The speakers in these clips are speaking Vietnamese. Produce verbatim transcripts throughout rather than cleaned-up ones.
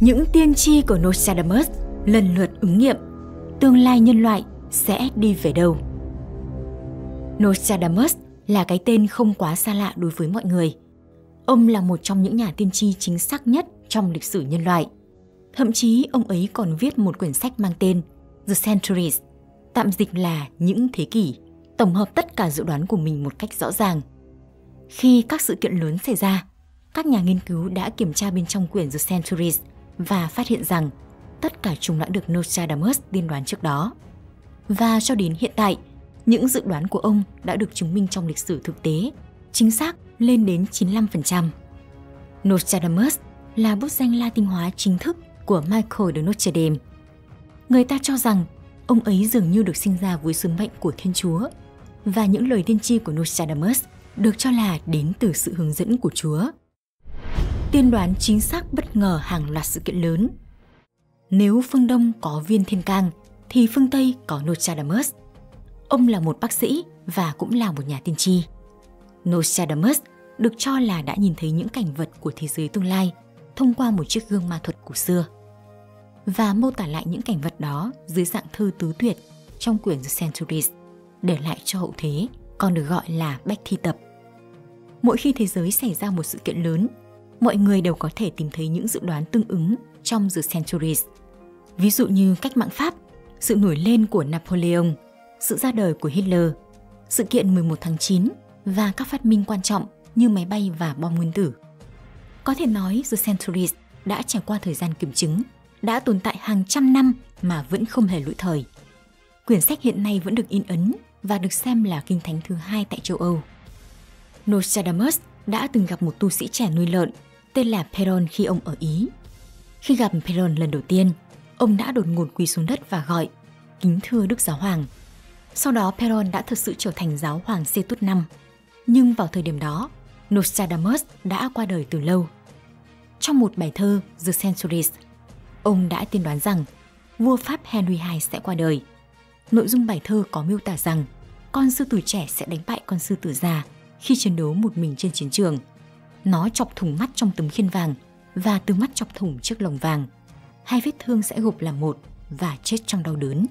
Những tiên tri của Nostradamus lần lượt ứng nghiệm tương lai nhân loại sẽ đi về đâu. Nostradamus là cái tên không quá xa lạ đối với mọi người. Ông là một trong những nhà tiên tri chính xác nhất trong lịch sử nhân loại. Thậm chí ông ấy còn viết một quyển sách mang tên The Centuries, tạm dịch là những thế kỷ, tổng hợp tất cả dự đoán của mình một cách rõ ràng. Khi các sự kiện lớn xảy ra, các nhà nghiên cứu đã kiểm tra bên trong quyển The Centuries và phát hiện rằng tất cả chúng đã được Nostradamus tiên đoán trước đó. Và cho đến hiện tại, những dự đoán của ông đã được chứng minh trong lịch sử thực tế, chính xác lên đến chín mươi lăm phần trăm. Nostradamus là bút danh Latin hóa chính thức của Michel de Nostredame. Người ta cho rằng ông ấy dường như được sinh ra với sứ mệnh của Thiên Chúa, và những lời tiên tri của Nostradamus được cho là đến từ sự hướng dẫn của Chúa. Tiên đoán chính xác bất ngờ hàng loạt sự kiện lớn. Nếu phương Đông có viên thiên cang, thì phương Tây có Nostradamus. Ông là một bác sĩ và cũng là một nhà tiên tri. Nostradamus được cho là đã nhìn thấy những cảnh vật của thế giới tương lai thông qua một chiếc gương ma thuật cổ xưa và mô tả lại những cảnh vật đó dưới dạng thư tứ tuyệt trong quyển The Centuries, để lại cho hậu thế, còn được gọi là bách thi tập. Mỗi khi thế giới xảy ra một sự kiện lớn, mọi người đều có thể tìm thấy những dự đoán tương ứng trong The Centuries. Ví dụ như cách mạng Pháp, sự nổi lên của Napoleon, sự ra đời của Hitler, sự kiện mười một tháng chín và các phát minh quan trọng như máy bay và bom nguyên tử. Có thể nói The Centuries đã trải qua thời gian kiểm chứng, đã tồn tại hàng trăm năm mà vẫn không hề lỗi thời. Quyển sách hiện nay vẫn được in ấn và được xem là kinh thánh thứ hai tại châu Âu. Nostradamus đã từng gặp một tu sĩ trẻ nuôi lợn tên là Peron khi ông ở Ý. Khi gặp Peron lần đầu tiên, ông đã đột ngột quỳ xuống đất và gọi: "Kính thưa Đức Giáo Hoàng." Sau đó Peron đã thực sự trở thành Giáo Hoàng Xê Tút V. Nhưng vào thời điểm đó, Nostradamus đã qua đời từ lâu. Trong một bài thơ The Centuries, ông đã tiên đoán rằng vua Pháp Henry đệ nhị sẽ qua đời. Nội dung bài thơ có miêu tả rằng con sư tử trẻ sẽ đánh bại con sư tử già khi chiến đấu một mình trên chiến trường. Nó chọc thủng mắt trong tấm khiên vàng và từ mắt chọc thủng chiếc lồng vàng. Hai vết thương sẽ gộp làm một và chết trong đau đớn.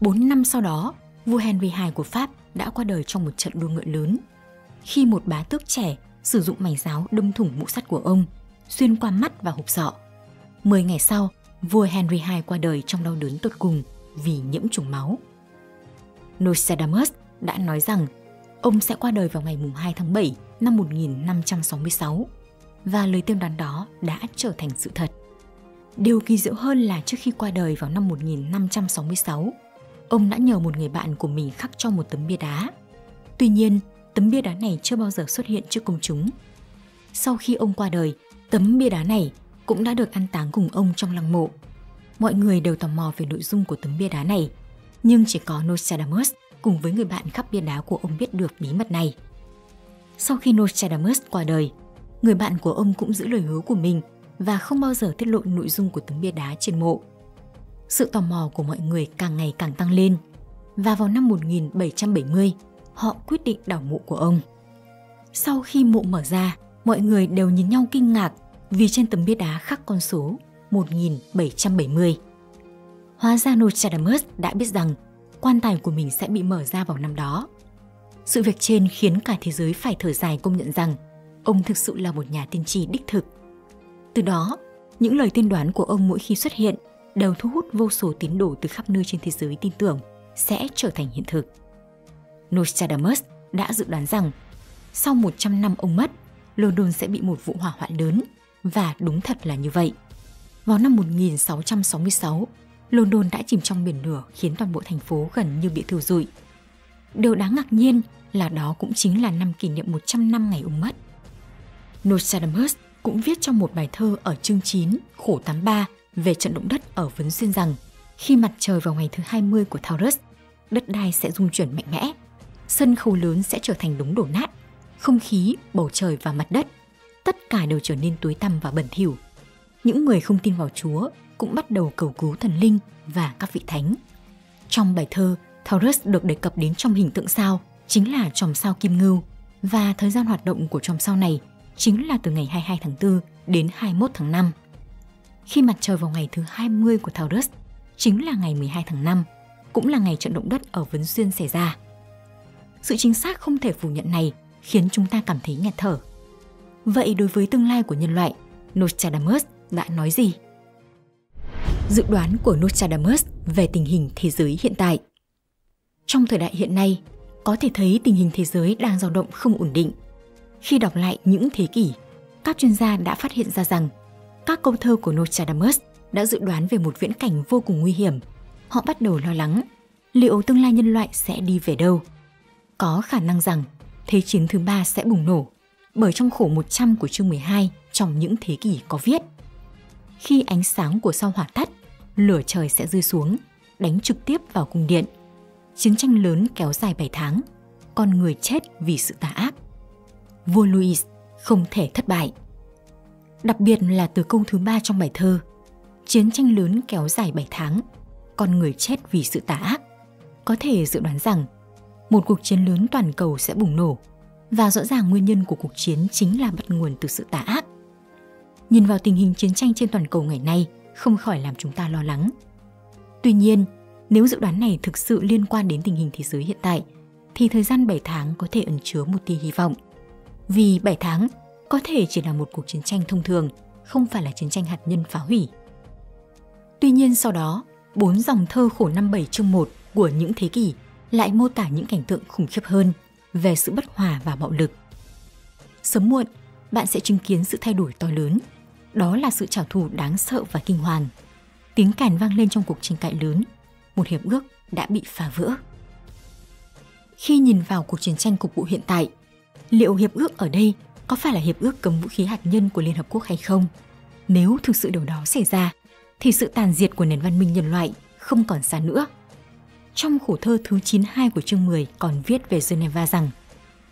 Bốn năm sau đó, vua Henry đệ nhị của Pháp đã qua đời trong một trận đua ngựa lớn, khi một bá tước trẻ sử dụng mảnh giáo đâm thủng mũ sắt của ông, xuyên qua mắt và hộp sọ. Mười ngày sau, vua Henry đệ nhị qua đời trong đau đớn tột cùng vì nhiễm trùng máu. Nostradamus đã nói rằng ông sẽ qua đời vào ngày hai tháng bảy năm một nghìn năm trăm sáu mươi sáu, và lời tiên đoán đó đã trở thành sự thật. Điều kỳ diệu hơn là trước khi qua đời vào năm một nghìn năm trăm sáu mươi sáu, ông đã nhờ một người bạn của mình khắc cho một tấm bia đá. Tuy nhiên, tấm bia đá này chưa bao giờ xuất hiện trước công chúng. Sau khi ông qua đời, tấm bia đá này cũng đã được an táng cùng ông trong lăng mộ. Mọi người đều tò mò về nội dung của tấm bia đá này, nhưng chỉ có Nostradamus cùng với người bạn khắc bia đá của ông biết được bí mật này. Sau khi Nostradamus qua đời, người bạn của ông cũng giữ lời hứa của mình và không bao giờ tiết lộ nội dung của tấm bia đá trên mộ. Sự tò mò của mọi người càng ngày càng tăng lên, và vào năm một nghìn bảy trăm bảy mươi, họ quyết định đào mộ của ông. Sau khi mộ mở ra, mọi người đều nhìn nhau kinh ngạc vì trên tấm bia đá khắc con số một nghìn bảy trăm bảy mươi. Hóa ra Nostradamus đã biết rằng quan tài của mình sẽ bị mở ra vào năm đó. Sự việc trên khiến cả thế giới phải thở dài công nhận rằng ông thực sự là một nhà tiên tri đích thực. Từ đó, những lời tiên đoán của ông mỗi khi xuất hiện đều thu hút vô số tín đồ từ khắp nơi trên thế giới tin tưởng sẽ trở thành hiện thực. Nostradamus đã dự đoán rằng sau một trăm năm ông mất, London sẽ bị một vụ hỏa hoạn lớn, và đúng thật là như vậy. Vào năm một nghìn sáu trăm sáu mươi sáu, London đã chìm trong biển lửa khiến toàn bộ thành phố gần như bị thiêu rụi. Điều đáng ngạc nhiên là đó cũng chính là năm kỷ niệm một trăm năm ngày ông mất. Nostradamus cũng viết trong một bài thơ ở chương chín, khổ tám mươi ba về trận động đất ở Vấn Xuyên rằng khi mặt trời vào ngày thứ hai mươi của Taurus, đất đai sẽ rung chuyển mạnh mẽ, sân khấu lớn sẽ trở thành đống đổ nát, không khí, bầu trời và mặt đất, tất cả đều trở nên tối tăm và bẩn thỉu. Những người không tin vào Chúa cũng bắt đầu cầu cứu thần linh và các vị thánh. Trong bài thơ, Taurus được đề cập đến trong hình tượng sao, chính là chòm sao kim ngưu, và thời gian hoạt động của chòm sao này chính là từ ngày hai mươi hai tháng tư đến hai mươi mốt tháng năm. khi mặt trời vào ngày thứ hai mươi của Taurus, chính là ngày mười hai tháng năm, cũng là ngày trận động đất ở Vấn Xuyên xảy ra. Sự chính xác không thể phủ nhận này khiến chúng ta cảm thấy nghẹt thở. Vậy đối với tương lai của nhân loại, Nostradamus đã nói gì? Dự đoán của Nostradamus về tình hình thế giới hiện tại. Trong thời đại hiện nay, có thể thấy tình hình thế giới đang dao động không ổn định. Khi đọc lại những thế kỷ, các chuyên gia đã phát hiện ra rằng các câu thơ của Nostradamus đã dự đoán về một viễn cảnh vô cùng nguy hiểm. Họ bắt đầu lo lắng, liệu tương lai nhân loại sẽ đi về đâu? Có khả năng rằng Thế chiến thứ ba sẽ bùng nổ, bởi trong khổ một trăm của chương mười hai trong những thế kỷ có viết: khi ánh sáng của sao hỏa tắt, lửa trời sẽ rơi xuống, đánh trực tiếp vào cung điện. Chiến tranh lớn kéo dài bảy tháng, con người chết vì sự tà ác. Vua Louis không thể thất bại. Đặc biệt là từ câu thứ ba trong bài thơ: chiến tranh lớn kéo dài bảy tháng, con người chết vì sự tà ác, có thể dự đoán rằng một cuộc chiến lớn toàn cầu sẽ bùng nổ, và rõ ràng nguyên nhân của cuộc chiến chính là bắt nguồn từ sự tà ác. Nhìn vào tình hình chiến tranh trên toàn cầu ngày nay không khỏi làm chúng ta lo lắng. Tuy nhiên, nếu dự đoán này thực sự liên quan đến tình hình thế giới hiện tại, thì thời gian bảy tháng có thể ẩn chứa một tia hy vọng. Vì bảy tháng có thể chỉ là một cuộc chiến tranh thông thường, không phải là chiến tranh hạt nhân phá hủy. Tuy nhiên sau đó, bốn dòng thơ khổ năm mươi bảy chương một của những thế kỷ lại mô tả những cảnh tượng khủng khiếp hơn về sự bất hòa và bạo lực. Sớm muộn, bạn sẽ chứng kiến sự thay đổi to lớn, đó là sự trả thù đáng sợ và kinh hoàng. Tiếng còi vang lên trong cuộc tranh cãi lớn, một hiệp ước đã bị phá vỡ. Khi nhìn vào cuộc chiến tranh cục bộ hiện tại, liệu hiệp ước ở đây có phải là hiệp ước cấm vũ khí hạt nhân của Liên Hợp Quốc hay không? Nếu thực sự điều đó xảy ra, thì sự tàn diệt của nền văn minh nhân loại không còn xa nữa. Trong khổ thơ thứ chín mươi hai của chương mười còn viết về Geneva rằng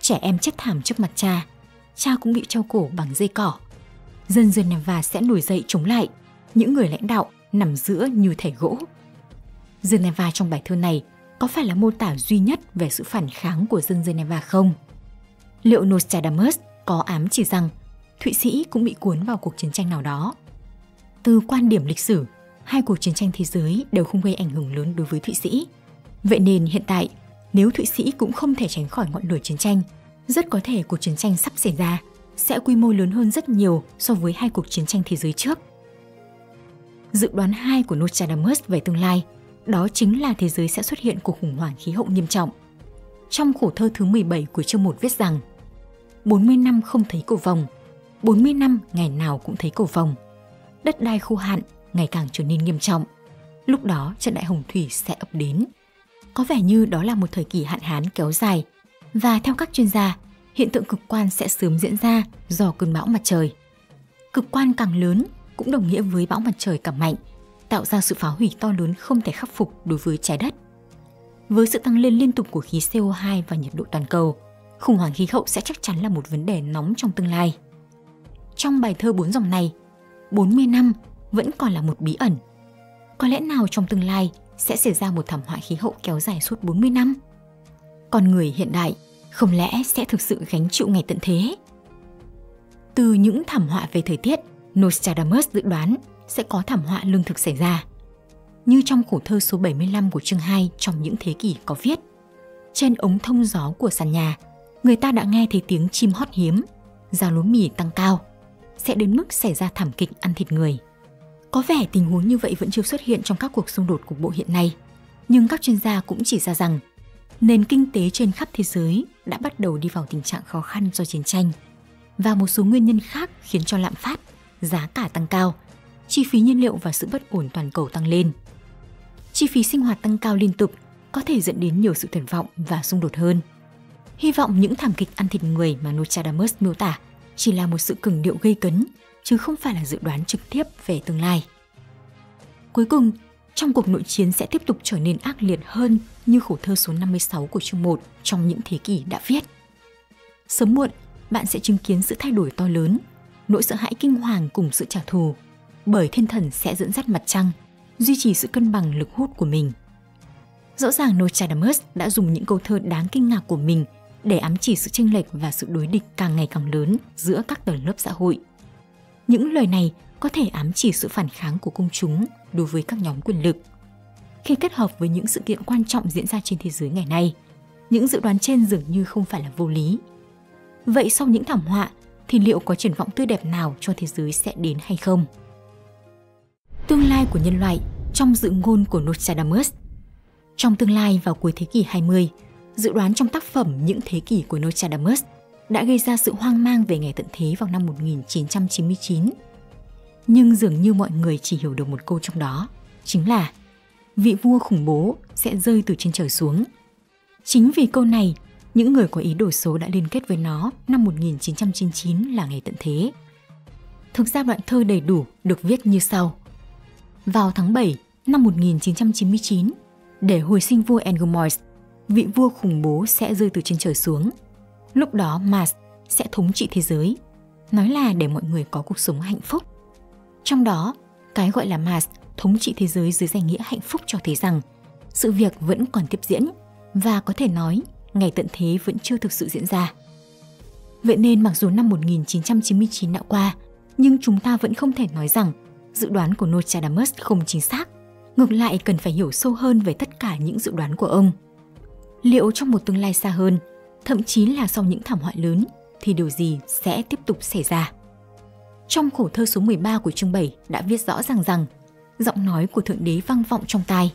trẻ em chết thảm trước mặt cha, cha cũng bị treo cổ bằng dây cỏ. Dân Geneva sẽ nổi dậy chống lại, những người lãnh đạo nằm giữa như thể gỗ. Geneva trong bài thơ này có phải là mô tả duy nhất về sự phản kháng của dân Geneva không? Liệu Nostradamus có ám chỉ rằng Thụy Sĩ cũng bị cuốn vào cuộc chiến tranh nào đó? Từ quan điểm lịch sử, hai cuộc chiến tranh thế giới đều không gây ảnh hưởng lớn đối với Thụy Sĩ. Vậy nên hiện tại, nếu Thụy Sĩ cũng không thể tránh khỏi ngọn lửa chiến tranh, rất có thể cuộc chiến tranh sắp xảy ra sẽ quy mô lớn hơn rất nhiều so với hai cuộc chiến tranh thế giới trước. Dự đoán hai của Nostradamus về tương lai, đó chính là thế giới sẽ xuất hiện cuộc khủng hoảng khí hậu nghiêm trọng. Trong khổ thơ thứ mười bảy của chương một viết rằng bốn mươi năm không thấy cầu vồng, bốn mươi năm ngày nào cũng thấy cầu vồng, đất đai khô hạn ngày càng trở nên nghiêm trọng, lúc đó trận đại hồng thủy sẽ ập đến. Có vẻ như đó là một thời kỳ hạn hán kéo dài, và theo các chuyên gia, hiện tượng cực quan sẽ sớm diễn ra do cơn bão mặt trời. Cực quan càng lớn cũng đồng nghĩa với bão mặt trời càng mạnh, tạo ra sự phá hủy to lớn không thể khắc phục đối với trái đất. Với sự tăng lên liên tục của khí xê o hai và nhiệt độ toàn cầu, khủng hoảng khí hậu sẽ chắc chắn là một vấn đề nóng trong tương lai. Trong bài thơ bốn dòng này, bốn mươi năm vẫn còn là một bí ẩn. Có lẽ nào trong tương lai sẽ xảy ra một thảm họa khí hậu kéo dài suốt bốn mươi năm? Con người hiện đại không lẽ sẽ thực sự gánh chịu ngày tận thế? Từ những thảm họa về thời tiết, Nostradamus dự đoán sẽ có thảm họa lương thực xảy ra. Như trong khổ thơ số bảy mươi lăm của chương hai trong những thế kỷ có viết: trên ống thông gió của sàn nhà, người ta đã nghe thấy tiếng chim hót hiếm, giá lúa mì tăng cao, sẽ đến mức xảy ra thảm kịch ăn thịt người. Có vẻ tình huống như vậy vẫn chưa xuất hiện trong các cuộc xung đột cục bộ hiện nay, nhưng các chuyên gia cũng chỉ ra rằng nền kinh tế trên khắp thế giới đã bắt đầu đi vào tình trạng khó khăn do chiến tranh, và một số nguyên nhân khác khiến cho lạm phát, giá cả tăng cao, chi phí nhiên liệu và sự bất ổn toàn cầu tăng lên. Chi phí sinh hoạt tăng cao liên tục có thể dẫn đến nhiều sự tuyệt vọng và xung đột hơn. Hy vọng những thảm kịch ăn thịt người mà Nostradamus miêu tả chỉ là một sự cường điệu gây cấn, chứ không phải là dự đoán trực tiếp về tương lai. Cuối cùng, trong cuộc nội chiến sẽ tiếp tục trở nên ác liệt hơn như khổ thơ số năm mươi sáu của chương một trong những thế kỷ đã viết. Sớm muộn, bạn sẽ chứng kiến sự thay đổi to lớn, nỗi sợ hãi kinh hoàng cùng sự trả thù, bởi thiên thần sẽ dẫn dắt mặt trăng, duy trì sự cân bằng lực hút của mình. Rõ ràng Nostradamus đã dùng những câu thơ đáng kinh ngạc của mình để ám chỉ sự chênh lệch và sự đối địch càng ngày càng lớn giữa các tầng lớp xã hội. Những lời này có thể ám chỉ sự phản kháng của công chúng đối với các nhóm quyền lực. Khi kết hợp với những sự kiện quan trọng diễn ra trên thế giới ngày nay, những dự đoán trên dường như không phải là vô lý. Vậy sau những thảm họa thì liệu có triển vọng tươi đẹp nào cho thế giới sẽ đến hay không? Tương lai của nhân loại trong dự ngôn của Nostradamus. Trong tương lai vào cuối thế kỷ hai mươi, dự đoán trong tác phẩm Những Thế Kỷ của Nostradamus đã gây ra sự hoang mang về ngày tận thế vào năm một nghìn chín trăm chín mươi chín. Nhưng dường như mọi người chỉ hiểu được một câu trong đó, chính là vị vua khủng bố sẽ rơi từ trên trời xuống. Chính vì câu này, những người có ý đồ xấu đã liên kết với nó năm một nghìn chín trăm chín mươi chín là ngày tận thế. Thực ra đoạn thơ đầy đủ được viết như sau. Vào tháng bảy năm một nghìn chín trăm chín mươi chín, để hồi sinh vua Engelmois, vị vua khủng bố sẽ rơi từ trên trời xuống. Lúc đó Mars sẽ thống trị thế giới, nói là để mọi người có cuộc sống hạnh phúc. Trong đó, cái gọi là Mars thống trị thế giới dưới danh nghĩa hạnh phúc cho thấy rằng sự việc vẫn còn tiếp diễn và có thể nói ngày tận thế vẫn chưa thực sự diễn ra. Vậy nên mặc dù năm một nghìn chín trăm chín mươi chín đã qua, nhưng chúng ta vẫn không thể nói rằng dự đoán của Nostradamus không chính xác. Ngược lại, cần phải hiểu sâu hơn về tất cả những dự đoán của ông. Liệu trong một tương lai xa hơn, thậm chí là sau những thảm họa lớn, thì điều gì sẽ tiếp tục xảy ra? Trong khổ thơ số mười ba của chương bảy đã viết rõ ràng rằng giọng nói của Thượng Đế vang vọng trong tai,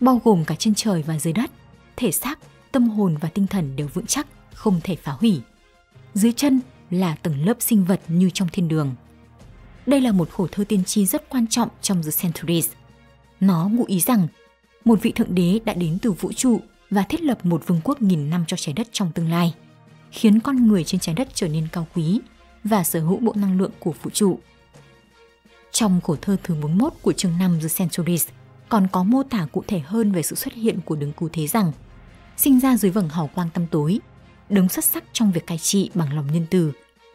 bao gồm cả trên trời và dưới đất, thể xác, tâm hồn và tinh thần đều vững chắc, không thể phá hủy. Dưới chân là tầng lớp sinh vật như trong thiên đường. Đây là một khổ thơ tiên tri rất quan trọng trong The Centuries. Nó ngụ ý rằng một vị Thượng Đế đã đến từ vũ trụ và thiết lập một vương quốc nghìn năm cho trái đất trong tương lai, khiến con người trên trái đất trở nên cao quý và sở hữu bộ năng lượng của vũ trụ. Trong khổ thơ thứ bốn mươi mốt của chương năm The Centuries còn có mô tả cụ thể hơn về sự xuất hiện của đấng cứu thế rằng sinh ra dưới vầng hào quang tăm tối, đấng xuất sắc trong việc cai trị bằng lòng nhân từ,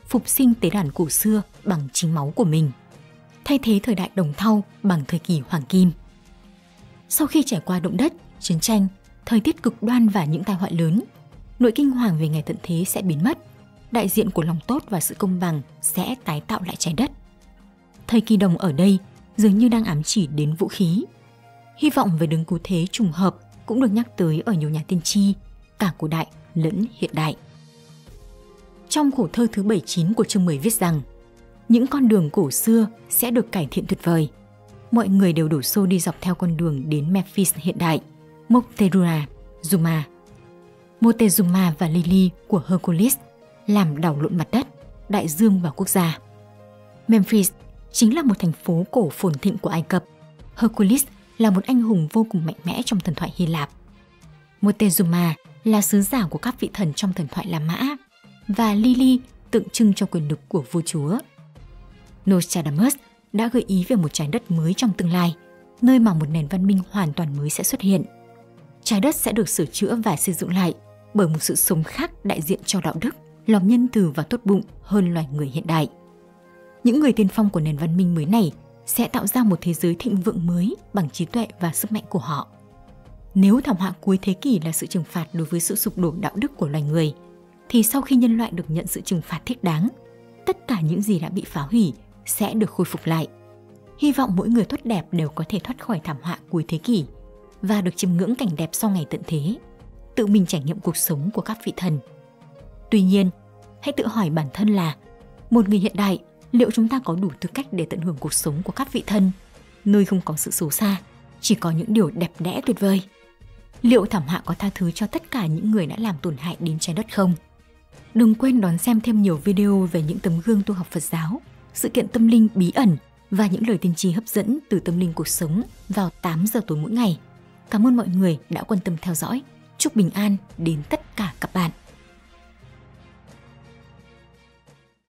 phục sinh tế đàn cổ xưa bằng chính máu của mình, thay thế thời đại đồng thau bằng thời kỳ hoàng kim. Sau khi trải qua động đất, chiến tranh, thời tiết cực đoan và những tai họa lớn, nỗi kinh hoàng về ngày tận thế sẽ biến mất, đại diện của lòng tốt và sự công bằng sẽ tái tạo lại trái đất. Thời kỳ đồng ở đây dường như đang ám chỉ đến vũ khí. Hy vọng về đấng cứu thế trùng hợp cũng được nhắc tới ở nhiều nhà tiên tri, cả cổ đại lẫn hiện đại. Trong khổ thơ thứ bảy mươi chín của chương mười viết rằng những con đường cổ xưa sẽ được cải thiện tuyệt vời. Mọi người đều đổ xô đi dọc theo con đường đến Memphis hiện đại, Montezuma. Montezuma và Lily của Hercules làm đảo lộn mặt đất, đại dương và quốc gia. Memphis chính là một thành phố cổ phồn thịnh của Ai Cập. Hercules là một anh hùng vô cùng mạnh mẽ trong thần thoại Hy Lạp. Montezuma là sứ giả của các vị thần trong thần thoại La Mã và Lily tượng trưng cho quyền lực của vua chúa. Nostradamus đã gợi ý về một trái đất mới trong tương lai, nơi mà một nền văn minh hoàn toàn mới sẽ xuất hiện. Trái đất sẽ được sửa chữa và xây dựng lại bởi một sự sống khác đại diện cho đạo đức, lòng nhân từ và tốt bụng hơn loài người hiện đại. Những người tiên phong của nền văn minh mới này sẽ tạo ra một thế giới thịnh vượng mới bằng trí tuệ và sức mạnh của họ. Nếu thảm họa cuối thế kỷ là sự trừng phạt đối với sự sụp đổ đạo đức của loài người, thì sau khi nhân loại được nhận sự trừng phạt thích đáng, tất cả những gì đã bị phá hủy sẽ được khôi phục lại. Hy vọng mỗi người tốt đẹp đều có thể thoát khỏi thảm họa cuối thế kỷ và được chiêm ngưỡng cảnh đẹp sau ngày tận thế, tự mình trải nghiệm cuộc sống của các vị thần. Tuy nhiên, hãy tự hỏi bản thân là một người hiện đại, liệu chúng ta có đủ tư cách để tận hưởng cuộc sống của các vị thần, nơi không có sự xấu xa, chỉ có những điều đẹp đẽ tuyệt vời? Liệu thảm họa có tha thứ cho tất cả những người đã làm tổn hại đến trái đất không? Đừng quên đón xem thêm nhiều video về những tấm gương tu học Phật giáo, sự kiện tâm linh bí ẩn và những lời tiên tri hấp dẫn từ Tâm Linh Cuộc Sống vào tám giờ tối mỗi ngày. Cảm ơn mọi người đã quan tâm theo dõi. Chúc bình an đến tất cả